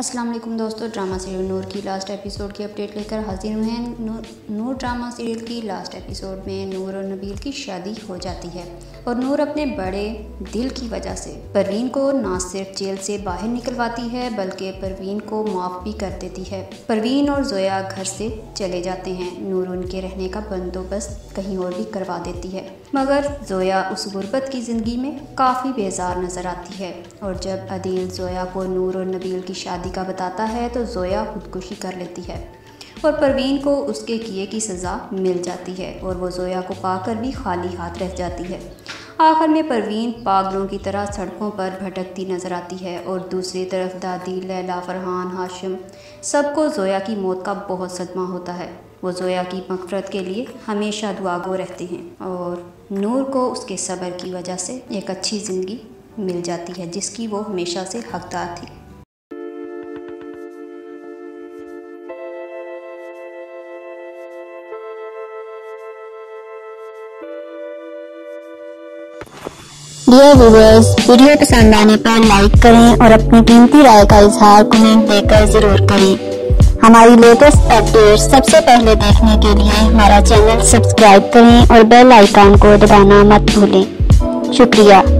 अस्सलाम वालेकुम दोस्तों, ड्रामा सीरियल नूर की लास्ट एपिसोड की अपडेट लेकर हाजिर हुए हैं। नूर ड्रामा सीरियल की लास्ट एपिसोड में नूर और नबील की शादी हो जाती है और नूर अपने बड़े दिल की वजह से परवीन को ना सिर्फ जेल से बाहर निकलवाती है बल्कि परवीन को माफ़ भी कर देती है। परवीन और जोया घर से चले जाते हैं। नूर उनके रहने का बंदोबस्त कहीं और भी करवा देती है, मगर जोया उस गुर्बत की ज़िंदगी में काफ़ी बेजार नज़र आती है। और जब आदिल जोया को नूर और नबील की शादी का बताता है तो जोया खुदकुशी कर लेती है और परवीन को उसके किए की सज़ा मिल जाती है और वो जोया को पाकर भी खाली हाथ रह जाती है। आखिर में परवीन पागलों की तरह सड़कों पर भटकती नजर आती है और दूसरी तरफ दादी, लैला, फरहान, हाशिम सबको जोया की मौत का बहुत सदमा होता है। वो जोया की मगफरत के लिए हमेशा दुआगो रहते हैं और नूर को उसके सब्र की वजह से एक अच्छी ज़िंदगी मिल जाती है जिसकी वो हमेशा से हकदार थी। डियर व्यूअर्स, वीडियो पसंद आने पर लाइक करें और अपनी कीमती राय का इजहार कमेंट देकर जरूर करें। हमारी लेटेस्ट अपडेट सबसे पहले देखने के लिए हमारा चैनल सब्सक्राइब करें और बेल आइकन को दबाना मत भूलें। शुक्रिया।